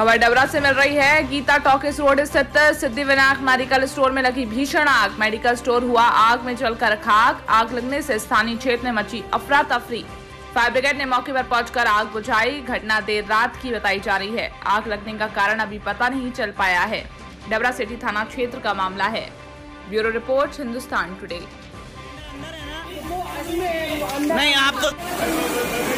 खबर डबरा से मिल रही है। गीता टॉकीज रोड स्थित सिद्धि विनायक मेडिकल स्टोर में लगी भीषण आग। मेडिकल स्टोर हुआ आग में जलकर खाक। आग लगने से स्थानीय क्षेत्र में मची अफरा तफरी। फायर ब्रिगेड ने मौके पर पहुंचकर आग बुझाई। घटना देर रात की बताई जा रही है। आग लगने का कारण अभी पता नहीं चल पाया है। डबरा सिटी थाना क्षेत्र का मामला है। Bureau report, Hindustan today. नहीं आप तो